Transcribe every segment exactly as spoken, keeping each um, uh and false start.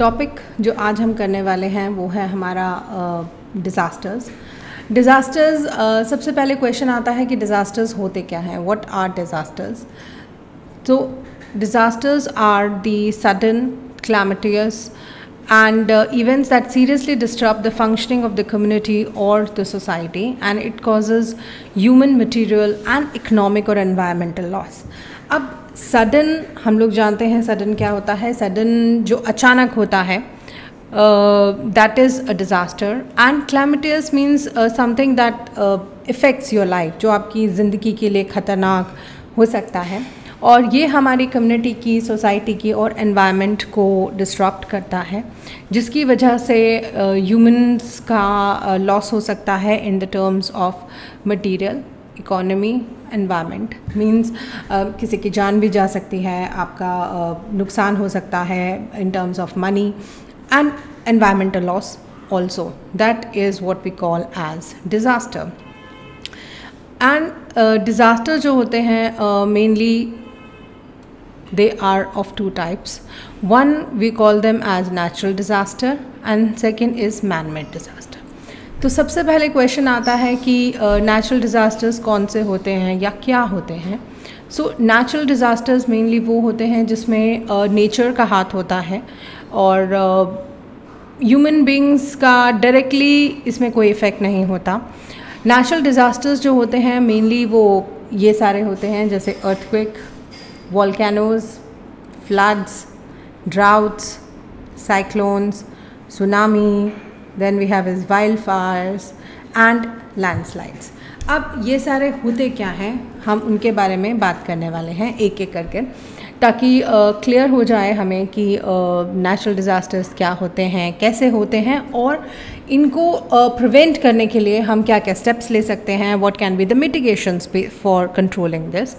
Topic जो आज हम करने वाले हैं वो है हमारा डिज़ास्टर्स डिज़ास्टर्स सबसे पहले क्वेश्चन आता है कि डिज़ास्टर्स होते क्या हैं, व्हाट आर डिज़ास्टर्स। तो disasters are the sudden calamitous and uh, events that seriously disrupt the functioning of the community or the society, and it causes human, material and economic or environmental loss। अब sudden हम लोग जानते हैं sudden क्या होता है। sudden जो अचानक होता है uh, that is a disaster, and calamitous means uh, something that uh, affects your life, जो आपकी ज़िंदगी के लिए ख़तरनाक हो सकता है और ये हमारी कम्युनिटी की, सोसाइटी की और एनवायरनमेंट को डिस्टर्ब करता है, जिसकी वजह से ह्यूमंस uh, का लॉस uh, हो सकता है in the terms of material, economy, environment. Means किसी की जान भी जा सकती है, आपका uh, नुकसान हो सकता है in terms of money and environmental loss also. That is what we call as disaster. And disaster जो होते हैं mainly they are of two types, one we call them as natural disaster and second is man made disaster। तो सबसे पहले question आता है कि natural disasters कौन से होते हैं या क्या होते हैं। so natural disasters mainly वो होते हैं जिसमें uh, nature का हाथ होता है और uh, human beings का directly इसमें कोई effect नहीं होता। natural disasters जो होते हैं mainly वो ये सारे होते हैं जैसे earthquake, volcanoes, floods, droughts, cyclones, tsunami, then we have is wildfires and landslides। अब ये सारे होते क्या हैं, हम उनके बारे में बात करने वाले हैं एक एक करके, ताकि क्लियर uh, हो जाए हमें कि नेचुरल uh, डिज़ास्टर्स क्या होते हैं, कैसे होते हैं और इनको प्रिवेंट uh, करने के लिए हम क्या क्या स्टेप्स ले सकते हैं, what can be the mitigations for controlling this.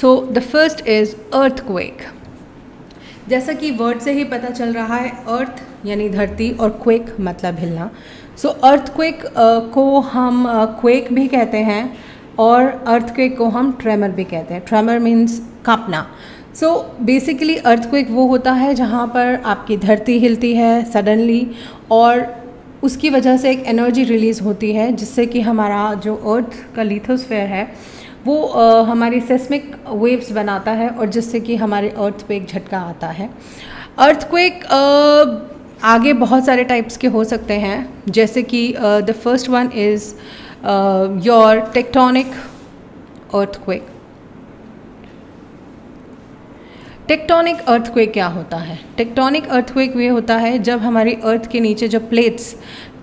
So the first is earthquake. जैसा कि वर्ड से ही पता चल रहा है, अर्थ यानी धरती और क्वेक मतलब हिलना। सो अर्थक्वेक को हम क्वेक uh, भी कहते हैं और अर्थक्वेक को हम ट्रेमर भी कहते हैं। ट्रेमर मीन्स कांपना। सो बेसिकली अर्थक्वेक वो होता है जहाँ पर आपकी धरती हिलती है सडनली और उसकी वजह से एक एनर्जी रिलीज़ होती है, जिससे कि हमारा जो अर्थ का लिथोस्फेयर है वो आ, हमारी सेस्मिक वेव्स बनाता है और जिससे कि हमारे अर्थ पे एक झटका आता है। अर्थक्वेक आगे बहुत सारे टाइप्स के हो सकते हैं, जैसे कि the first one is your tectonic earthquake. Tectonic earthquake क्या होता है? टेक्टोनिक अर्थक्वेक वे होता है जब हमारी अर्थ के नीचे जो प्लेट्स,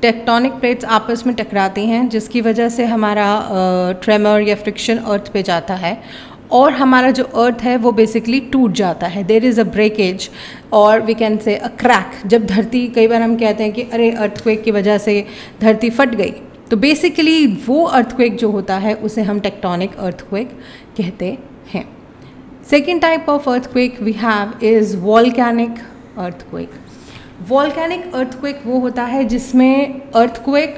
टेक्टोनिक प्लेट्स आपस में टकराती हैं, जिसकी वजह से हमारा ट्रेमर uh, या फ्रिक्शन अर्थ पे जाता है और हमारा जो अर्थ है वो बेसिकली टूट जाता है। देयर इज़ अ ब्रेकेज और we can say a crack. जब धरती, कई बार हम कहते हैं कि अरे अर्थक्वेक की वजह से धरती फट गई, तो बेसिकली वो अर्थक्वेक जो होता है उसे हम टेक्टोनिक अर्थक्वेक कहते हैं। Second type of earthquake we have is volcanic earthquake. Volcanic earthquake वो होता है जिसमें अर्थक्वेक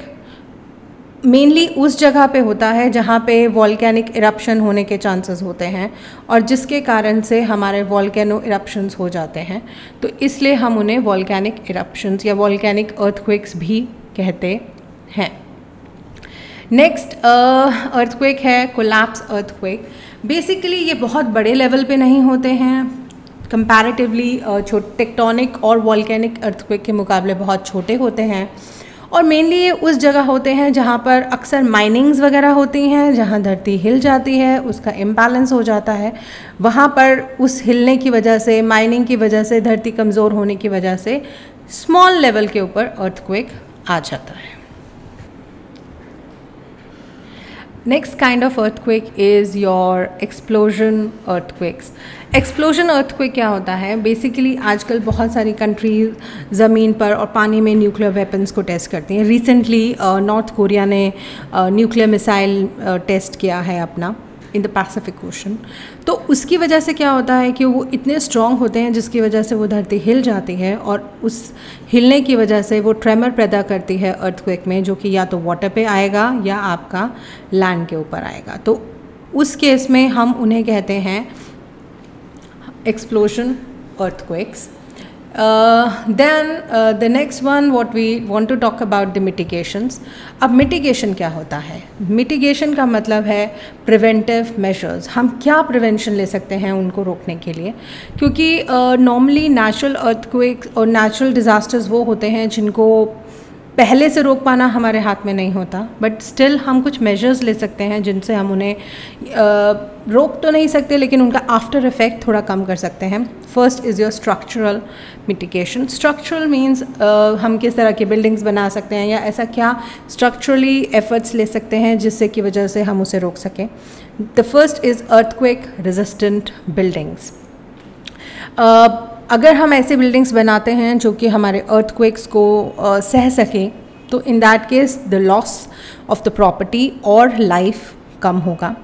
मेनली उस जगह पे होता है जहाँ पे वॉल्केनिक इरप्शन होने के चांसेस होते हैं और जिसके कारण से हमारे वॉल्केनो इरप्शंस हो जाते हैं, तो इसलिए हम उन्हें वॉल्केनिक इरप्शंस या वॉल्केनिक अर्थक्वेक्स भी कहते हैं। नेक्स्ट अर्थक्वेक uh, है कोलैप्स अर्थक्वेक। बेसिकली ये बहुत बड़े लेवल पे नहीं होते हैं, कंपैरेटिवली छोटे, टेक्टोनिक और वॉल्केनिक अर्थक्वेक के मुकाबले बहुत छोटे होते हैं और मेनली ये उस जगह होते हैं जहाँ पर अक्सर माइनिंग्स वगैरह होती हैं, जहाँ धरती हिल जाती है, उसका इम्बैलेंस हो जाता है, वहाँ पर उस हिलने की वजह से, माइनिंग की वजह से, धरती कमज़ोर होने की वजह से स्मॉल लेवल के ऊपर अर्थक्वेक आ जाता है। Next kind of earthquake is your explosion earthquakes. Explosion earthquake क्या होता है? बेसिकली आजकल बहुत सारी कंट्रीज ज़मीन पर और पानी में न्यूक्लियर वेपन्स को टेस्ट करती हैं। रिसेंटली नॉर्थ कोरिया ने न्यूक्लियर मिसाइल टेस्ट किया है अपना इन द पैसिफिक ओशन, तो उसकी वजह से क्या होता है कि वो इतने स्ट्रॉन्ग होते हैं जिसकी वजह से वो धरती हिल जाती है और उस हिलने की वजह से वो ट्रेमर पैदा करती है अर्थक्वेक में, जो कि या तो वाटर पे आएगा या आपका लैंड के ऊपर आएगा। तो उस केस में हम उन्हें कहते हैं explosion earthquakes. Uh, then uh, the next one, what we want to talk about the mitigations. अब mitigation क्या होता है? Mitigation का मतलब है preventive measures. हम क्या prevention ले सकते हैं उनको रोकने के लिए? क्योंकि uh, normally natural earthquakes और natural disasters वो होते हैं जिनको पहले से रोक पाना हमारे हाथ में नहीं होता, बट स्टिल हम कुछ मेजर्स ले सकते हैं जिनसे हम उन्हें uh, रोक तो नहीं सकते, लेकिन उनका आफ्टर इफेक्ट थोड़ा कम कर सकते हैं. First is your structural mitigation. Structural means हम किस तरह के बिल्डिंग्स बना सकते हैं या ऐसा क्या स्ट्रक्चरली एफर्ट्स ले सकते हैं जिससे की वजह से हम उसे रोक सकें. The first is earthquake resistant buildings. अगर हम ऐसे बिल्डिंग्स बनाते हैं जो कि हमारे अर्थक्वेक्स को uh, सह सकें, तो in that case the loss of the property और लाइफ कम होगा.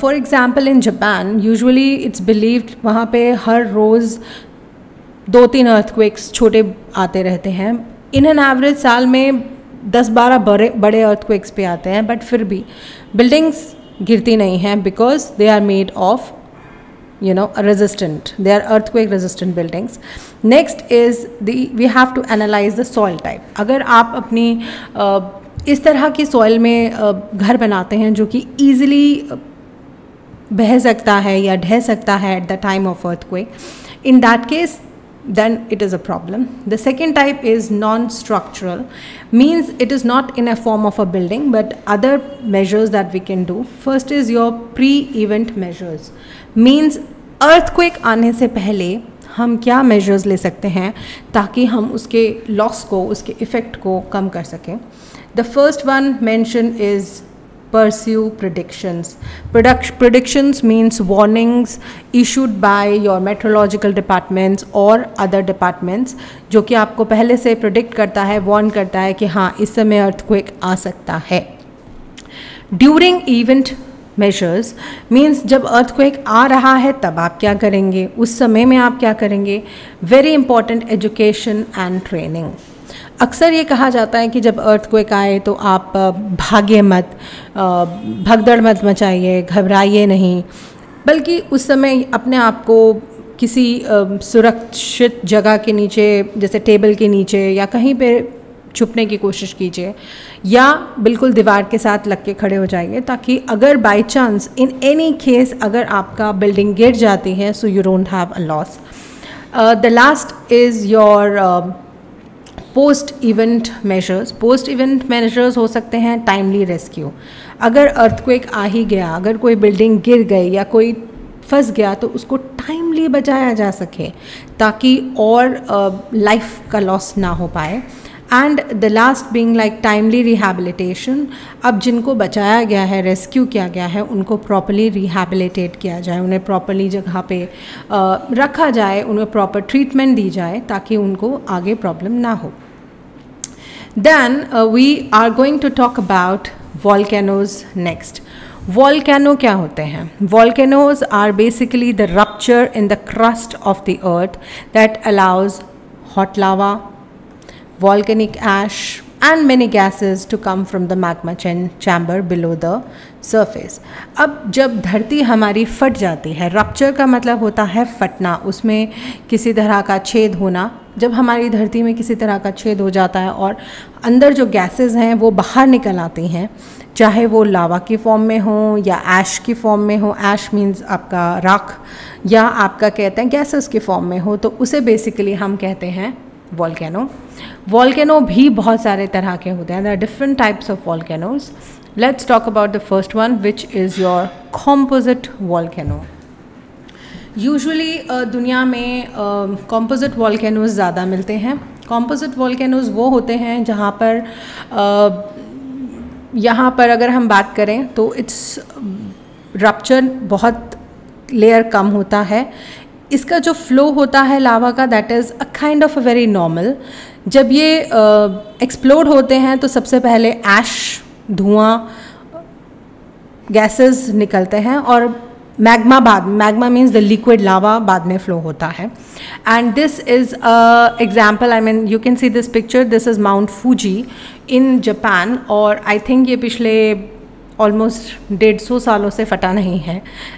For example in Japan usually it's believed वहाँ पे हर रोज़ दो तीन अर्थक्वेक्स छोटे आते रहते हैं. इन एन एवरेज साल में दस बारह बड़े बड़े अर्थक्वेक्स पे आते हैं, बट फिर भी बिल्डिंग्स गिरती नहीं हैं because they are made of you know resistant, they are earthquake resistant buildings. Next is the we have to analyze the soil type. agar aap apni uh, is tarah ki soil mein uh, ghar banate hain jo ki easily uh, beh sakta hai ya dheh sakta hai at the time of earthquake, in that case then it is a problem. The second type is non structural, means it is not in a form of a building but other measures that we can do. First is your pre event measures, means earthquake आने से पहले हम क्या measures ले सकते हैं ताकि हम उसके लॉस को, उसके इफ़ेक्ट को कम कर सकें. The first one mention is pursue predictions. Product, predictions means warnings issued by your meteorological departments or other departments, जो कि आपको पहले से predict करता है, warn करता है कि हाँ इस समय अर्थक्वेक आ सकता है. During event मेजर्स मीन्स जब अर्थक्वेक आ रहा है तब आप क्या करेंगे, उस समय में आप क्या करेंगे. Very important education and training. अक्सर ये कहा जाता है कि जब अर्थक्वेक आए तो आप भागे मत, भगदड़ मत मचाइए, घबराइए नहीं, बल्कि उस समय अपने आप को किसी सुरक्षित जगह के नीचे, जैसे टेबल के नीचे या कहीं पे छुपने की कोशिश कीजिए या बिल्कुल दीवार के साथ लग के खड़े हो जाइए, ताकि अगर by chance in any case अगर आपका बिल्डिंग गिर जाती है so you don't have a loss. The last is your post event measures. Post event measures हो सकते हैं टाइमली रेस्क्यू. अगर अर्थक्वेक आ ही गया, अगर कोई बिल्डिंग गिर गई या कोई फंस गया, तो उसको टाइमली बचाया जा सके ताकि और लाइफ uh, का लॉस ना हो पाए. And the last being like timely rehabilitation. अब जिनको बचाया गया है, रेस्क्यू किया गया है, उनको properly rehabilitate किया जाए, उन्हें properly जगह पे uh, रखा जाए, उन्हें proper treatment दी जाए ताकि उनको आगे problem ना हो. Then uh, we are going to talk about volcanoes next. Volcano क्या होते हैं? Volcanoes are basically the rupture in the crust of the earth that allows hot lava, volcanic ash and many gases to come from the magma chamber below the surface. अब जब धरती हमारी फट जाती है, रप्चर का मतलब होता है फटना, उसमें किसी तरह का छेद होना. जब हमारी धरती में किसी तरह का छेद हो जाता है और अंदर जो गैसेस हैं वो बाहर निकल आती हैं, चाहे वो लावा की फॉर्म में हो या ऐश की फॉर्म में हो. ऐश मीन्स आपका राख या आपका कहते हैं गैसेस की फॉर्म में हो, तो उसे बेसिकली हम कहते हैं वॉल्केनो. वॉल्केनो भी बहुत सारे तरह के होते हैं. There are different types of volcanoes. Let's talk about the first one which is your composite volcano. Usually दुनिया में कॉम्पोजिट वॉल्केनोज ज़्यादा मिलते हैं. कॉम्पोजिट वॉल्केनोज वो होते हैं जहाँ पर uh, यहाँ पर अगर हम बात करें तो इट्स रप्चर बहुत लेयर कम होता है. इसका जो फ्लो होता है लावा का, that is a kind of a very normal. जब ये एक्सप्लोड uh, होते हैं तो सबसे पहले ऐश, धुआं, गैसेस निकलते हैं और मैग्मा बाद, magma means the liquid lava बाद में फ्लो होता है. And this is a example, I mean you can see this picture, this is Mount Fuji in Japan. और आई थिंक ये पिछले ऑलमोस्ट डेढ़ सौ सालों से फटा नहीं है.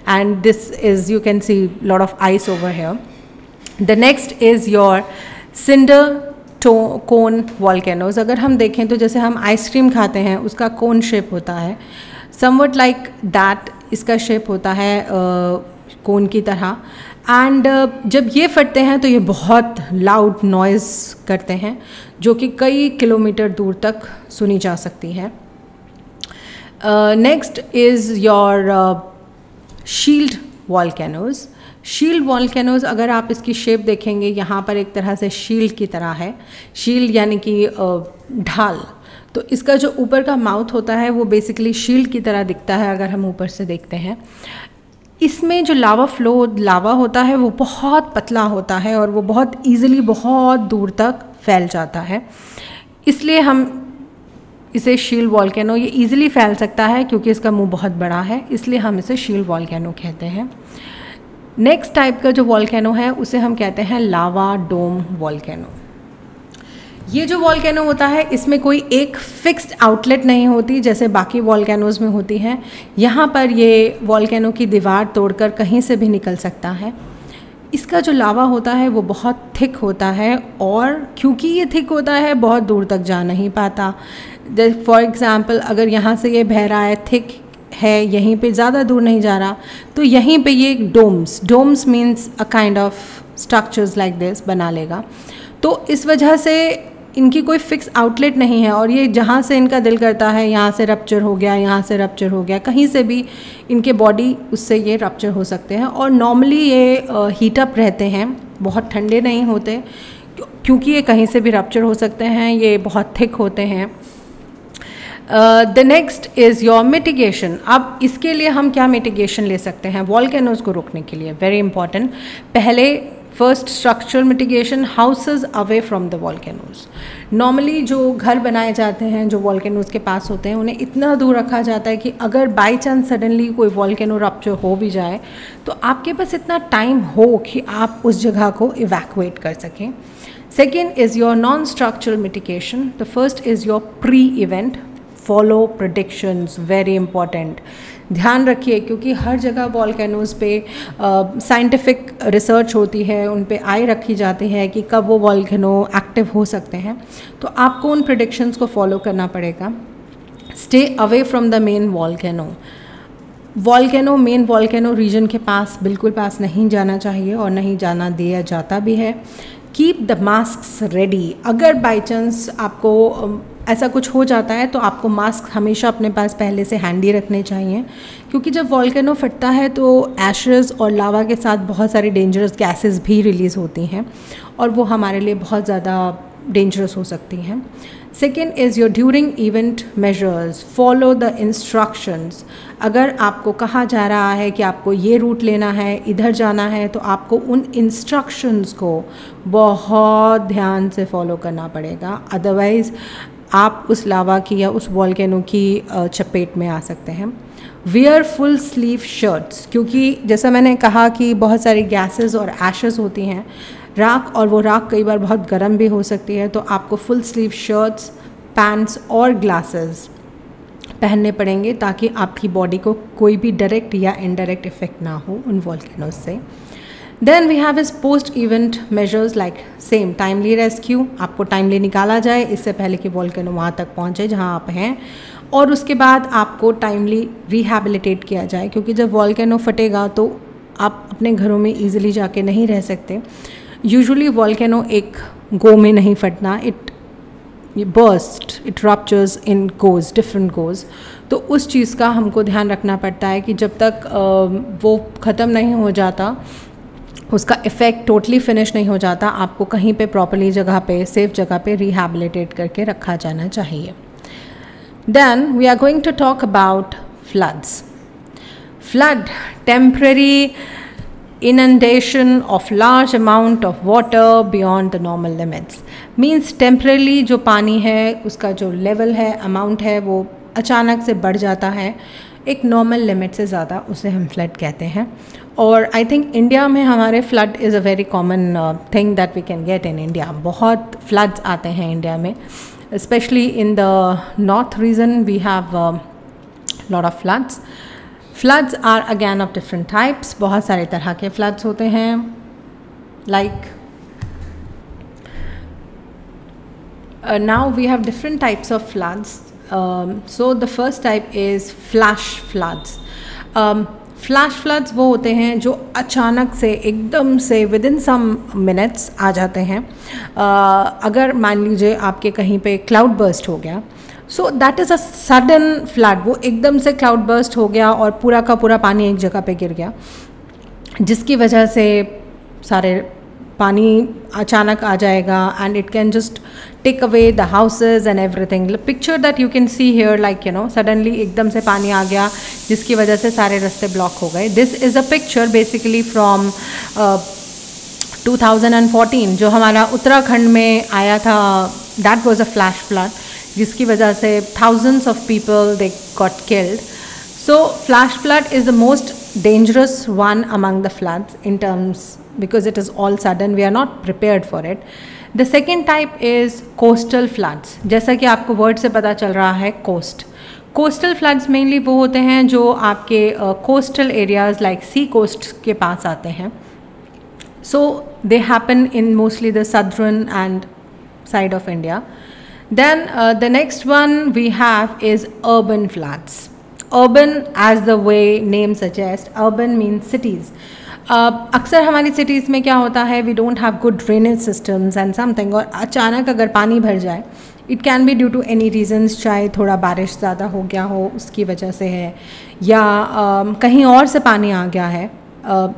And this is, you can see lot of ice over here. The next is your cinder cone volcanoes. अगर हम देखें तो जैसे हम आइसक्रीम खाते हैं उसका कोन शेप होता है, समवट लाइक दैट इसका शेप होता है कोन uh, की तरह. एंड uh, जब ये फटते हैं तो ये बहुत लाउड नॉइज़ करते हैं जो कि कई किलोमीटर दूर तक सुनी जा सकती है. Next is your shield volcanoes. Shield volcanoes, अगर आप इसकी शेप देखेंगे यहाँ पर एक तरह से शील्ड की तरह है, शील्ड यानी कि ढाल. तो इसका जो ऊपर का माउथ होता है वो बेसिकली शील्ड की तरह दिखता है अगर हम ऊपर से देखते हैं. इसमें जो लावा फ्लो लावा होता है वो बहुत पतला होता है और वो बहुत ईजिली बहुत दूर तक फैल जाता है, इसलिए हम इसे शील्ड वॉल्केनो, ये ईजिली फैल सकता है क्योंकि इसका मुंह बहुत बड़ा है, इसलिए हम इसे शील्ड वॉल्केनो कहते हैं. नेक्स्ट टाइप का जो वॉल्केनो है उसे हम कहते हैं लावा डोम वॉल्केनो. ये जो वॉल्केनो होता है इसमें कोई एक फिक्स्ड आउटलेट नहीं होती जैसे बाकी वॉल्केनोज़ में होती हैं. यहाँ पर ये वॉल्केनो की दीवार तोड़कर कहीं से भी निकल सकता है. इसका जो लावा होता है वो बहुत थिक होता है और क्योंकि ये थिक होता है बहुत दूर तक जा नहीं पाता. फॉर एग्ज़ाम्पल अगर यहाँ से ये बह रहा है, थिक है, यहीं पे ज़्यादा दूर नहीं जा रहा, तो यहीं पे ये domes, domes means a kind of structures like this बना लेगा. तो इस वजह से इनकी कोई फिक्स आउटलेट नहीं है और ये जहाँ से इनका दिल करता है, यहाँ से रप्चर हो गया, यहाँ से रप्चर हो गया, कहीं से भी इनके बॉडी उससे ये रप्चर हो सकते हैं. और नॉर्मली ये हीटअप uh, रहते हैं, बहुत ठंडे नहीं होते क्योंकि ये कहीं से भी रप्चर हो सकते हैं, ये बहुत थिक होते हैं. The next is your mitigation. अब इसके लिए हम क्या मिटिगेशन ले सकते हैं वॉल्केनोज़ को रोकने के लिए? Very important. पहले first structural mitigation, houses away from the volcanoes. Normally जो घर बनाए जाते हैं जो वॉल्केनोज़ के पास होते हैं उन्हें इतना दूर रखा जाता है कि अगर बाई चांस सडनली कोई वॉल्केनो रप्चर हो भी जाए तो आपके पास इतना टाइम हो कि आप उस जगह को इवैक्यूएट कर सकें. Second is your non structural mitigation. The first is your pre event. Follow predictions, very important, ध्यान रखिए क्योंकि हर जगह वॉल्केनोज़ पे साइंटिफिक uh, रिसर्च होती है, उन पे आई रखी जाती है कि कब वो वॉल्केनो एक्टिव हो सकते हैं, तो आपको उन प्रेडिक्शंस को फॉलो करना पड़ेगा. Stay away from the main volcano. Volcano main volcano region के पास बिल्कुल पास नहीं जाना चाहिए और नहीं जाना दिया जाता भी है. Keep the masks ready. अगर बाई चांस आपको ऐसा कुछ हो जाता है तो आपको मास्क हमेशा अपने पास पहले से हैंडी रखने चाहिए क्योंकि जब वॉल्केनो फटता है तो एशेस और लावा के साथ बहुत सारी डेंजरस गैसेस भी रिलीज़ होती हैं और वो हमारे लिए बहुत ज़्यादा डेंजरस हो सकती हैं. Second is your during event measures. Follow the instructions. अगर आपको कहा जा रहा है कि आपको ये रूट लेना है, इधर जाना है, तो आपको उन इंस्ट्रक्शंस को बहुत ध्यान से फॉलो करना पड़ेगा, अदरवाइज़ आप उस लावा की या उस वॉल्केनो की चपेट में आ सकते हैं. वेयर फुल स्लीव शर्ट्स क्योंकि जैसा मैंने कहा कि बहुत सारी गैसेस और एशेस होती हैं, राख, और वो राख कई बार बहुत गर्म भी हो सकती है, तो आपको फुल स्लीव शर्ट्स, पैंट्स और ग्लासेस पहनने पड़ेंगे ताकि आपकी बॉडी को कोई भी डायरेक्ट या इनडायरेक्ट इफ़ेक्ट ना हो उन वॉल्केनोज से. Then we have is post event measures like same timely rescue. आपको टाइमली निकाला जाए इससे पहले कि वॉल्केनो वहाँ तक पहुँचे जहाँ आप हैं, और उसके बाद आपको टाइमली रिहेबिलिटेट किया जाए क्योंकि जब वॉल्केनो फटेगा तो आप अपने घरों में ईजिली जाके नहीं रह सकते. यूजुअली वॉल्केनो एक गो में नहीं फटना, it burst, it ruptures in goes, different goes. तो उस चीज़ का हमको ध्यान रखना पड़ता है कि जब तक uh, वो ख़त्म नहीं हो जाता, उसका इफ़ेक्ट टोटली फिनिश नहीं हो जाता, आपको कहीं पे प्रॉपर्ली जगह पे, सेफ जगह पे रिहेबिलिटेट करके रखा जाना चाहिए. Then we are going to talk about floods. Flood, temporary inundation of large amount of water beyond the normal limits means temporarily जो पानी है उसका जो level है, amount है, वो अचानक से बढ़ जाता है एक normal limit से ज़्यादा, उसे हम flood कहते हैं. और I think India में हमारे flood is a very common thing that we can get in India. बहुत floods आते हैं India में, especially in the north region we have a lot of floods. Floods are again of different types. बहुत सारे तरह के floods होते हैं. like uh, now we have different types of floods. Um, so the first type is flash floods. Um, flash floods वो होते हैं जो अचानक से एकदम से विद इन सम मिनट्स आ जाते हैं. uh, अगर मान लीजिए आपके कहीं पे क्लाउड बर्स्ट हो गया, so that is a sudden flood. वो एकदम से क्लाउड बर्स्ट हो गया और पूरा का पूरा पानी एक जगह पे गिर गया, जिसकी वजह से सारे पानी अचानक आ जाएगा and it can just take away the houses and everything. Picture that you can see here, like you know, suddenly एकदम से पानी आ गया जिसकी वजह से सारे रास्ते ब्लॉक हो गए. This is a picture basically from two thousand fourteen, जो हमारा उत्तराखंड में आया था. That was a flash flood जिसकी वजह से thousands of people they got killed. So flash flood is the most dangerous one among the floods in terms, because it is all sudden, we are not prepared for it. The second type is coastal floods. जैसा कि आपको word से पता चल रहा है, coast. Coastal floods mainly वो होते हैं जो आपके coastal areas like sea coast के पास आते हैं. So they happen in mostly the southern and side of India. Then uh, the next one we have is urban floods. Urban, as the way name suggests, urban means cities. Uh, अक्सर हमारी cities में क्या होता है, we don't have good drainage systems and something. और अचानक अगर पानी भर जाए, it can be due to any reasons, चाहे थोड़ा बारिश ज़्यादा हो गया हो उसकी वजह से है, या uh, कहीं और से पानी आ गया है. uh,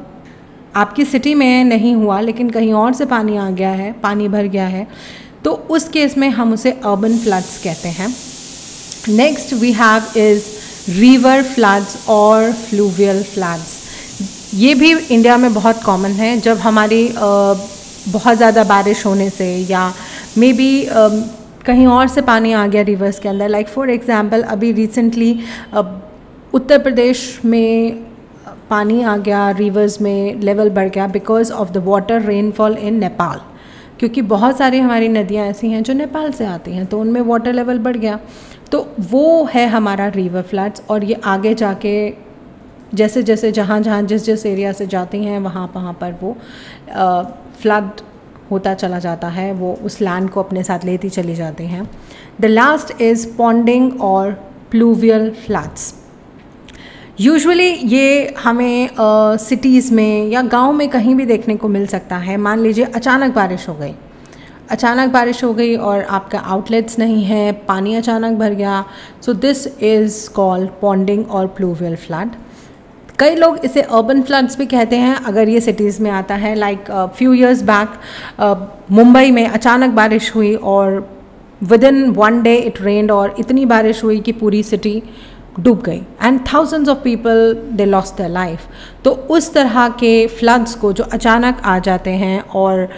आपकी सिटी में नहीं हुआ लेकिन कहीं और से पानी आ गया है, पानी भर गया है, तो उस केस में हम उसे अर्बन फ्लड्स कहते हैं. Next we have is river floods और फ्लूवियल फ्लड्स. ये भी इंडिया में बहुत कॉमन है. जब हमारी बहुत ज़्यादा बारिश होने से या मे बी कहीं और से पानी आ गया रिवर्स के अंदर, लाइक फॉर एग्जांपल अभी रिसेंटली उत्तर प्रदेश में पानी आ गया रिवर्स में, लेवल बढ़ गया because of the water rainfall in Nepal, क्योंकि बहुत सारी हमारी नदियाँ ऐसी हैं जो नेपाल से आती हैं, तो उनमें वाटर लेवल बढ़ गया. तो वो है हमारा रिवर फ्लड्स. और ये आगे जाके जैसे जैसे जहाँ जहाँ जिस जिस एरिया से जाती हैं वहाँ वहाँ पर वो फ्लड होता चला जाता है, वो उस लैंड को अपने साथ लेती चली जाती हैं. द लास्ट इज़ पॉन्डिंग और प्लूवियल फ्लड्स. यूजुअली ये हमें सिटीज़ uh, में या गांव में कहीं भी देखने को मिल सकता है. मान लीजिए अचानक बारिश हो गई, अचानक बारिश हो गई और आपका आउटलेट्स नहीं है, पानी अचानक भर गया, so this is called ponding और प्लूवियल फ्लड. कई लोग इसे अर्बन फ्लड्स भी कहते हैं अगर ये सिटीज़ में आता है. Like few years back Mumbai में अचानक बारिश हुई और with in one day it rained, और इतनी बारिश हुई कि पूरी सिटी डूब गई and thousands of people they lost their life. तो उस तरह के फ्लड्स को जो अचानक आ जाते हैं और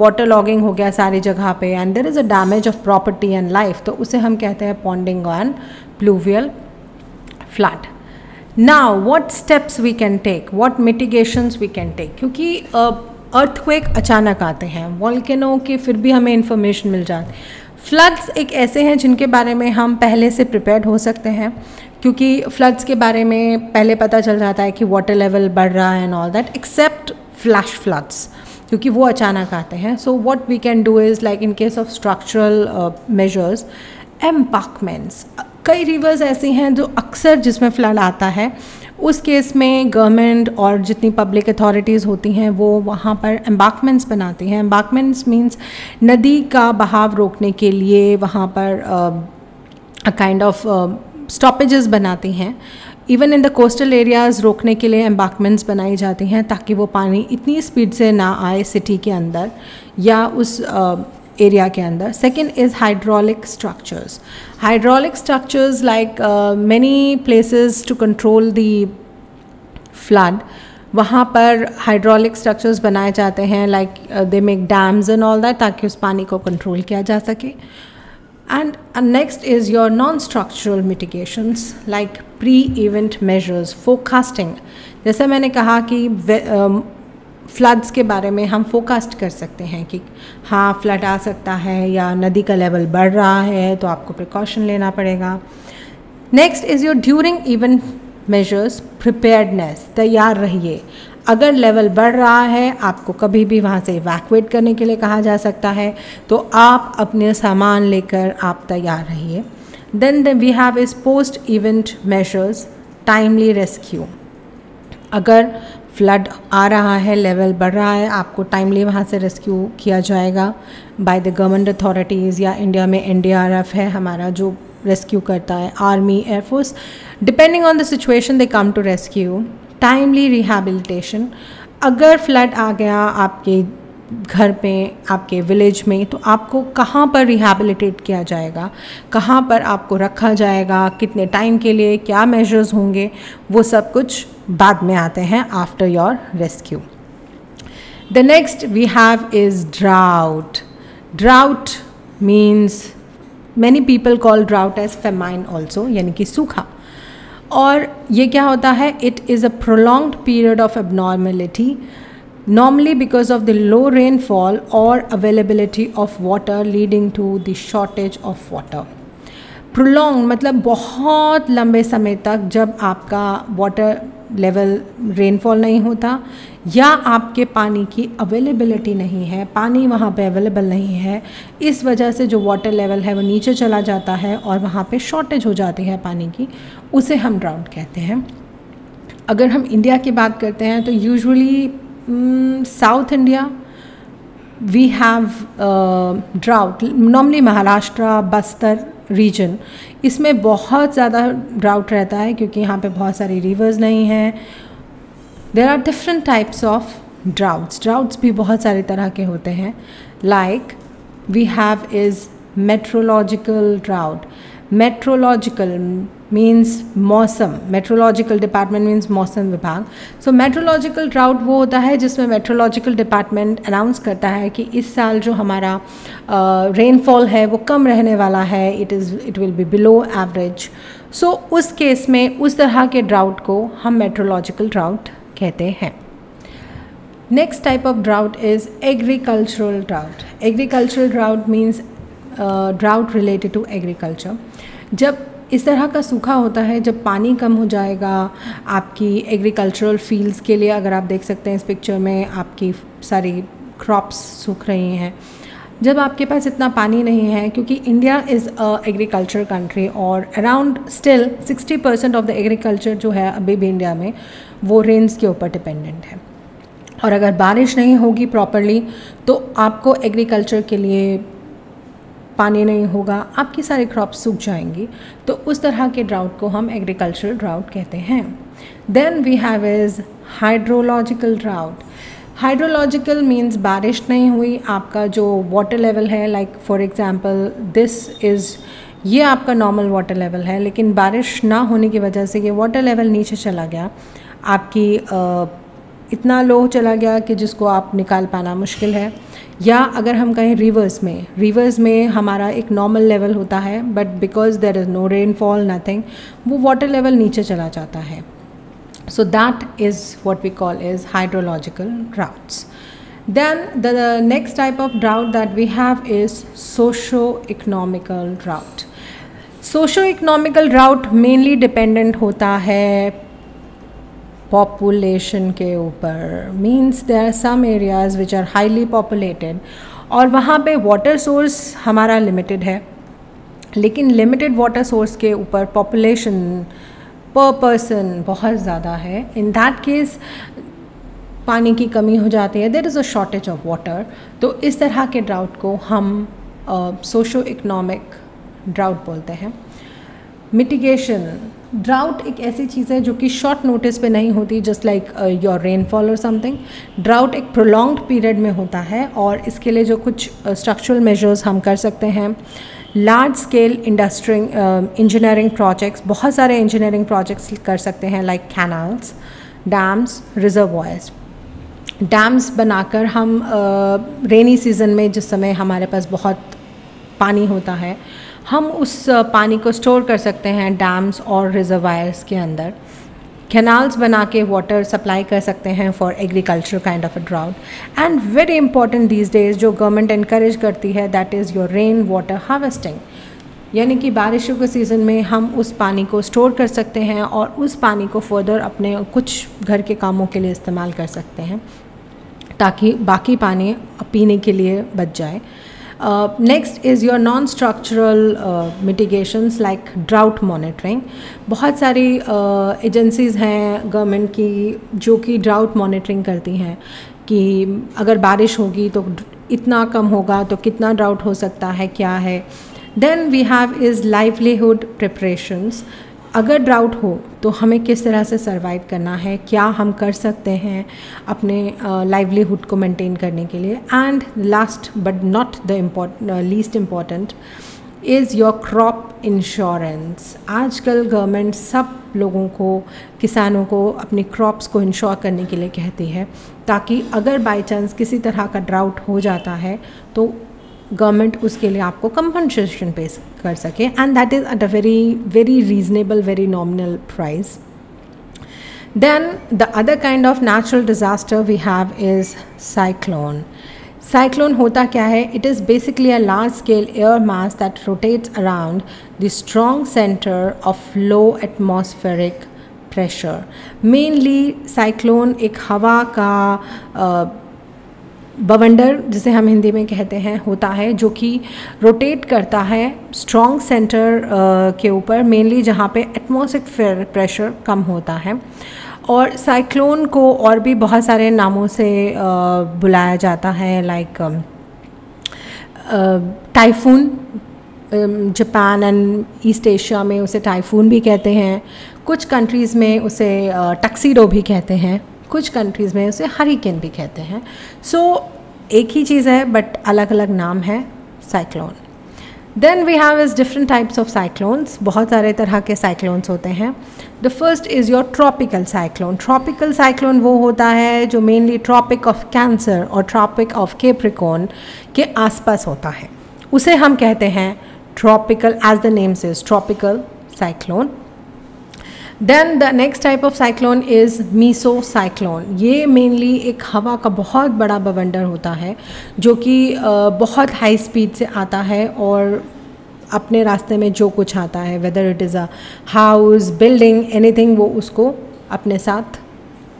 वाटर uh, लॉगिंग हो गया सारी जगह पे and there is a damage of property and life, तो उसे हम कहते हैं ponding and pluvial flood. Now what steps we can take, what mitigations we can take, क्योंकि अर्थक्वेक uh, अचानक आते हैं, वॉल्केनो के फिर भी हमें इन्फॉर्मेशन मिल जाती है. फ्लड्स एक ऐसे हैं जिनके बारे में हम पहले से प्रिपेयर्ड हो सकते हैं, क्योंकि फ्लड्स के बारे में पहले पता चल जाता है कि वाटर लेवल बढ़ रहा है and all that, except flash floods क्योंकि वो अचानक आते हैं. So what we can do is like in case of structural measures, embankments. कई रिवर्स ऐसी हैं जो अक्सर जिसमें फ्लड आता है, उस केस में गवर्नमेंट और जितनी पब्लिक अथॉरिटीज़ होती हैं वो वहाँ पर एम्बार्कमेंट्स बनाती हैं. एम्बार्कमेंट्स मीन्स नदी का बहाव रोकने के लिए वहाँ पर अ काइंड ऑफ स्टॉपेजेस बनाती हैं. Even in the coastal areas रोकने के लिए एम्बार्कमेंट्स बनाई जाती हैं ताकि वो पानी इतनी स्पीड से ना आए सिटी के अंदर या उस uh, एरिया के अंदर. Second is hydraulic structures. Hydraulic structures like many places to control the flood, वहाँ पर हाइड्रोलिक स्ट्रक्चर्स बनाए जाते हैं, like they make dams and all that, ताकि उस पानी को कंट्रोल किया जा सके. And next is your non structural mitigations like pre event measures, forecasting. जैसे मैंने कहा कि फ्लड्स के बारे में हम फोकास्ट कर सकते हैं कि हाँ फ्लड आ सकता है या नदी का लेवल बढ़ रहा है, तो आपको प्रिकॉशन लेना पड़ेगा. Next is your during event measures, preparedness, तैयार रहिए. अगर लेवल बढ़ रहा है आपको कभी भी वहाँ से इवैक्यूएट करने के लिए कहा जा सकता है, तो आप अपने सामान लेकर आप तैयार रहिए। Then we have is post event measures, timely rescue. अगर फ्लड आ रहा है, लेवल बढ़ रहा है, आपको टाइमली वहाँ से रेस्क्यू किया जाएगा बाय द गवर्नमेंट अथॉरिटीज़, या इंडिया में एन डी आर एफ है हमारा जो रेस्क्यू करता है, army, air force, depending on the situation they come to rescue. Timely rehabilitation, अगर फ्लड आ गया आपके घर पे, आपके विलेज में, तो आपको कहाँ पर रिहैबिलिटेट किया जाएगा, कहाँ पर आपको रखा जाएगा, कितने टाइम के लिए, क्या मेजर्स होंगे, वो सब कुछ बाद में आते हैं after your rescue. The next we have is drought. Drought means many people call drought as famine also, यानी कि सूखा। और ये क्या होता है, it is a prolonged period of abnormality normally because of the low rainfall or availability of water leading to the shortage of water। prolonged मतलब बहुत लंबे समय तक जब आपका water level rainfall नहीं होता या आपके पानी की availability नहीं है, पानी वहाँ पे available नहीं है, इस वजह से जो water level है वो नीचे चला जाता है और वहाँ पे shortage हो जाती है पानी की, उसे हम drought कहते हैं। अगर हम इंडिया की बात करते हैं तो usually south India we have drought, normally Maharashtra, Bastar region, इसमें बहुत ज़्यादा ड्राउट रहता है क्योंकि यहाँ पे बहुत सारी रिवर्स नहीं हैं। There are different types of droughts, droughts भी बहुत सारे तरह के होते हैं। Like we have is meteorological drought. Meteorological means मौसम, मेट्रोलॉजिकल डिपार्टमेंट मीन्स मौसम विभाग। सो मेट्रोलॉजिकल ड्राउट वो होता है जिसमें मेट्रोलॉजिकल डिपार्टमेंट अनाउंस करता है कि इस साल जो हमारा रेनफॉल uh, है वो कम रहने वाला है, it is it will be below average. So उस केस में उस तरह के ड्राउट को हम मेट्रोलॉजिकल ड्राउट कहते हैं। Next type of drought is agricultural drought. Agricultural drought means drought related to agriculture. जब इस तरह का सूखा होता है, जब पानी कम हो जाएगा आपकी एग्रीकल्चरल फील्ड्स के लिए, अगर आप देख सकते हैं इस पिक्चर में आपकी सारी क्रॉप्स सूख रही हैं, जब आपके पास इतना पानी नहीं है, क्योंकि India is a agriculture country और around still sixty percent of the agriculture जो है अभी भी इंडिया में वो रेन्स के ऊपर डिपेंडेंट है। और अगर बारिश नहीं होगी प्रॉपरली तो आपको एग्रीकल्चर के लिए पानी नहीं होगा, आपकी सारी क्रॉप्स सूख जाएंगी। तो उस तरह के ड्राउट को हम एग्रीकल्चरल ड्राउट कहते हैं। Then we have is hydrological drought. Hydrological means बारिश नहीं हुई, आपका जो वाटर लेवल है, like for example this is, ये आपका नॉर्मल वाटर लेवल है, लेकिन बारिश ना होने की वजह से ये वाटर लेवल नीचे चला गया, आपकी uh, इतना लो चला गया कि जिसको आप निकाल पाना मुश्किल है। या अगर हम कहें रिवर्स में, रिवर्स में हमारा एक नॉर्मल लेवल होता है, but because there is no rainfall, nothing, वो वाटर लेवल नीचे चला जाता है। So that is what we call is hydrological droughts. Then the next type of drought that we have is socio economical drought. Socio economical drought mainly dependent होता है population के ऊपर। Means there are some areas which are highly populated और वहाँ पे water source हमारा limited है, लेकिन लिमिटेड वाटर सोर्स के ऊपर पॉपुलेशन पर पर्सन बहुत ज़्यादा है। इन दैट केस पानी की कमी हो जाती है, there is a shortage of water. तो इस तरह के ड्राउट को हम सोशो इकोनॉमिक ड्राउट बोलते हैं। मिटिगेशन, ड्राउट एक ऐसी चीज़ है जो कि शॉर्ट नोटिस पे नहीं होती, जस्ट लाइक योर रेनफॉल और समथिंग। ड्राउट एक प्रोलॉन्ग पीरियड में होता है और इसके लिए जो कुछ स्ट्रक्चरल मेजर्स हम कर सकते हैं, large scale industry, engineering projects, बहुत सारे इंजीनियरिंग प्रोजेक्ट्स कर सकते हैं, like canals, dams, reservoirs. Dams बनाकर हम रेनी uh, सीज़न में, जिस समय हमारे पास बहुत पानी होता है, हम उस पानी को स्टोर कर सकते हैं डैम्स और रिजर्वायर्स के अंदर। कैनाल्स बना के वाटर सप्लाई कर सकते हैं for agriculture kind of a drought. And very important these days जो गवर्नमेंट इनकरेज करती है, that is your rain water harvesting. यानी कि बारिशों के सीज़न में हम उस पानी को स्टोर कर सकते हैं और उस पानी को फर्दर अपने कुछ घर के कामों के लिए इस्तेमाल कर सकते हैं ताकि बाकी पानी पीने के लिए बच जाए। Next is your non structural mitigations like drought monitoring. बहुत सारी एजेंसीज़ uh, हैं गवर्नमेंट की जो कि ड्राउट मॉनिटरिंग करती हैं कि अगर बारिश होगी तो इतना कम होगा तो कितना ड्राउट हो सकता है क्या है। Then we have is livelihood preparations. अगर ड्राउट हो तो हमें किस तरह से सर्वाइव करना है, क्या हम कर सकते हैं अपने लाइवलीहुड uh, को मेंटेन करने के लिए। And last but not the import least important is your crop insurance. आजकल गवर्नमेंट सब लोगों को, किसानों को अपनी क्रॉप्स को इंश्योर करने के लिए कहती है ताकि अगर बाई चांस किसी तरह का ड्राउट हो जाता है तो गवर्नमेंट उसके लिए आपको कंपनसेशन पे कर सके। And that is at a very very reasonable very nominal price. Then the other kind of natural disaster we have is cyclone. Cyclone होता क्या है? It is basically a large scale air mass that rotates around the strong centre of low atmospheric pressure. Mainly cyclone एक हवा का uh, बवंडर जिसे हम हिंदी में कहते हैं होता है जो कि रोटेट करता है स्ट्रॉन्ग सेंटर uh, के ऊपर, मेनली जहाँ पे एटमॉस्फेरिक प्रेशर कम होता है। और साइक्लोन को और भी बहुत सारे नामों से uh, बुलाया जाता है like typhoon. Japan and east Asia में उसे टाइफून भी कहते हैं, कुछ कंट्रीज़ में उसे uh, टक्सीडो भी कहते हैं, कुछ कंट्रीज़ में उसे हरिकेन भी कहते हैं। सो so, एक ही चीज़ है बट अलग अलग नाम है cyclone. Then we have is different types of cyclones. बहुत सारे तरह के साइक्लोन्स होते हैं। The first is your tropical cyclone. Tropical cyclone वो होता है जो मेनली ट्रॉपिक ऑफ कैंसर और ट्रॉपिक ऑफ कैप्रिकॉर्न के आसपास होता है, उसे हम कहते हैं tropical, as the name says tropical cyclone. Then the next type of cyclone is meso cyclone. ये मेनली एक हवा का बहुत बड़ा बवंडर होता है जो कि बहुत हाई स्पीड से आता है और अपने रास्ते में जो कुछ आता है, whether it is a house, building, anything, वो उसको अपने साथ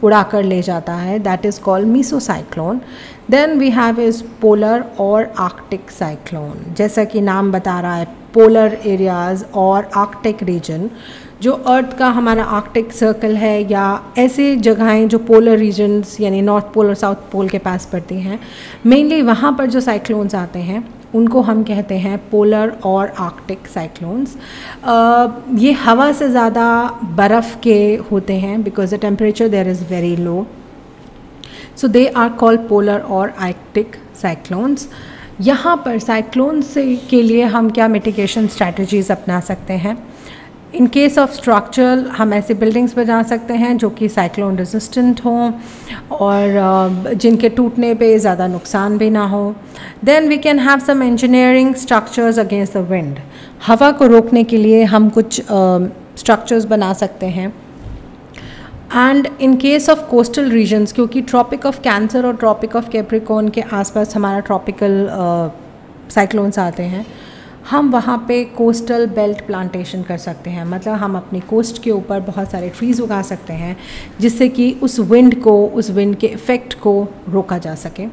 उड़ा कर ले जाता है। That is called meso cyclone. Then we have is polar और आर्कटिक साइक्लोन। जैसा कि नाम बता रहा है, पोलर एरियाज़ और आर्कटिक रीजन, जो अर्थ का हमारा आर्कटिक सर्कल है या ऐसे जगहें जो पोलर रीजन्स यानी नॉर्थ पोल और साउथ पोल के पास पड़ती हैं, मेनली वहाँ पर जो साइक्लोन्स आते हैं उनको हम कहते हैं पोलर और आर्कटिक साइक्लोन्स। ये हवा से ज़्यादा बर्फ़ के होते हैं because the temperature there is very low, so they are called polar और आर्कटिक साइक्लोन्स। यहाँ पर साइक्लोन्स के लिए हम क्या मिटिगेशन स्ट्रैटेजीज़ अपना सकते हैं? इन केस ऑफ स्ट्रक्चरल हम ऐसे बिल्डिंग्स बना सकते हैं जो कि साइक्लोन रेजिस्टेंट हों और जिनके टूटने पे ज़्यादा नुकसान भी ना हो। Then we can have some engineering structures against the wind. हवा को रोकने के लिए हम कुछ स्ट्रक्चर्स uh, बना सकते हैं। And in case of coastal regions, क्योंकि ट्रॉपिक ऑफ कैंसर और ट्रॉपिक ऑफ कैप्रिकॉर्न के आसपास हमारा ट्रॉपिकल साइक्लोन्स uh, आते हैं, हम वहाँ पे कोस्टल बेल्ट प्लांटेशन कर सकते हैं। मतलब हम अपनी कोस्ट के ऊपर बहुत सारे ट्रीज़ उगा सकते हैं जिससे कि उस विंड को, उस विंड के इफ़ेक्ट को रोका जा सके।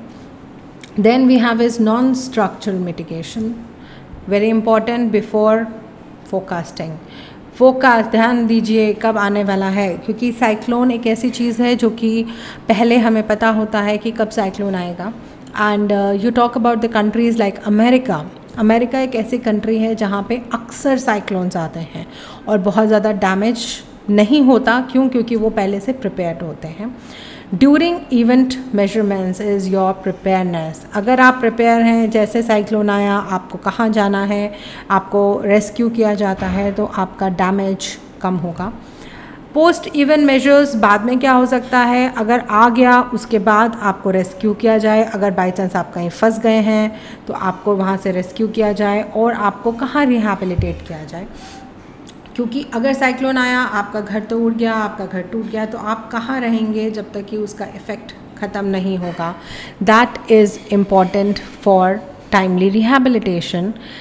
Then we have is non structural mitigation, very important before forecasting. Forecast ध्यान दीजिए कब आने वाला है, क्योंकि साइक्लोन एक ऐसी चीज़ है जो कि पहले हमें पता होता है कि कब साइक्लोन आएगा। And you talk about the countries like America. America एक ऐसी कंट्री है जहाँ पे अक्सर साइक्लोन्स आते हैं और बहुत ज़्यादा डैमेज नहीं होता। क्यों? क्योंकि वो पहले से प्रिपेयर्ड होते हैं। During event measurements is your preparedness. अगर आप प्रिपेयर हैं, जैसे साइक्लोन आया आपको कहाँ जाना है, आपको रेस्क्यू किया जाता है, तो आपका डैमेज कम होगा। पोस्ट इवेंट मेजर्स, बाद में क्या हो सकता है, अगर आ गया उसके बाद आपको रेस्क्यू किया जाए। अगर बाई चांस आप कहीं फंस गए हैं तो आपको वहाँ से रेस्क्यू किया जाए और आपको कहाँ रिहेबिलिटेट किया जाए। क्योंकि अगर साइक्लोन आया, आपका घर तो उड़ गया, आपका घर टूट गया, तो आप कहाँ रहेंगे जब तक कि उसका इफ़ेक्ट ख़त्म नहीं होगा। That is important for timely rehabilitation